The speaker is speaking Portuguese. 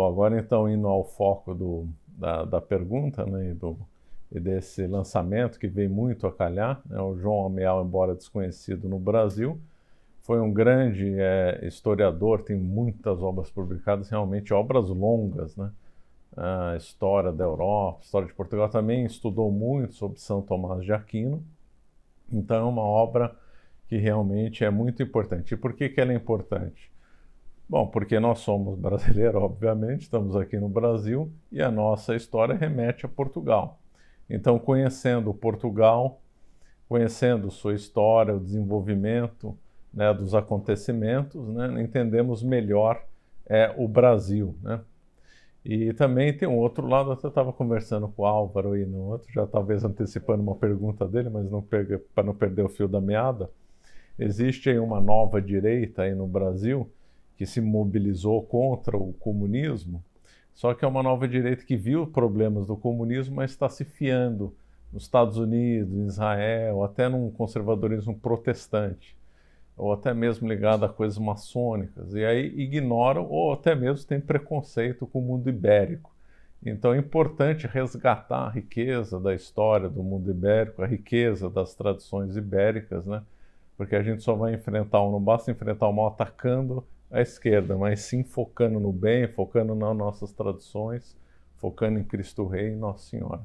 Bom, agora então indo ao foco da pergunta, né, e desse lançamento que veio muito a calhar, né, o João Ameal, embora desconhecido no Brasil, foi um grande historiador, tem muitas obras publicadas, realmente obras longas, né? A história da Europa, a história de Portugal, também estudou muito sobre São Tomás de Aquino. Então é uma obra que realmente é muito importante. E por que que ela é importante? Bom, porque nós somos brasileiros, obviamente, estamos aqui no Brasil e a nossa história remete a Portugal. Então, conhecendo Portugal, conhecendo sua história, o desenvolvimento, né, dos acontecimentos, né, entendemos melhor o Brasil, né? E também tem um outro lado, eu estava conversando com o Álvaro aí no outro, já talvez antecipando uma pergunta dele, mas para não perder o fio da meada, existe aí uma nova direita aí no Brasil que se mobilizou contra o comunismo, só que é uma nova direita que viu problemas do comunismo, mas está se fiando nos Estados Unidos, em Israel, até num conservadorismo protestante, ou até mesmo ligado a coisas maçônicas, e aí ignoram ou até mesmo têm preconceito com o mundo ibérico. Então é importante resgatar a riqueza da história do mundo ibérico, a riqueza das tradições ibéricas, né? Porque a gente só vai enfrentar não basta enfrentar o mal atacando a esquerda, mas sim focando no bem, focando nas nossas tradições, focando em Cristo Rei e Nossa Senhora.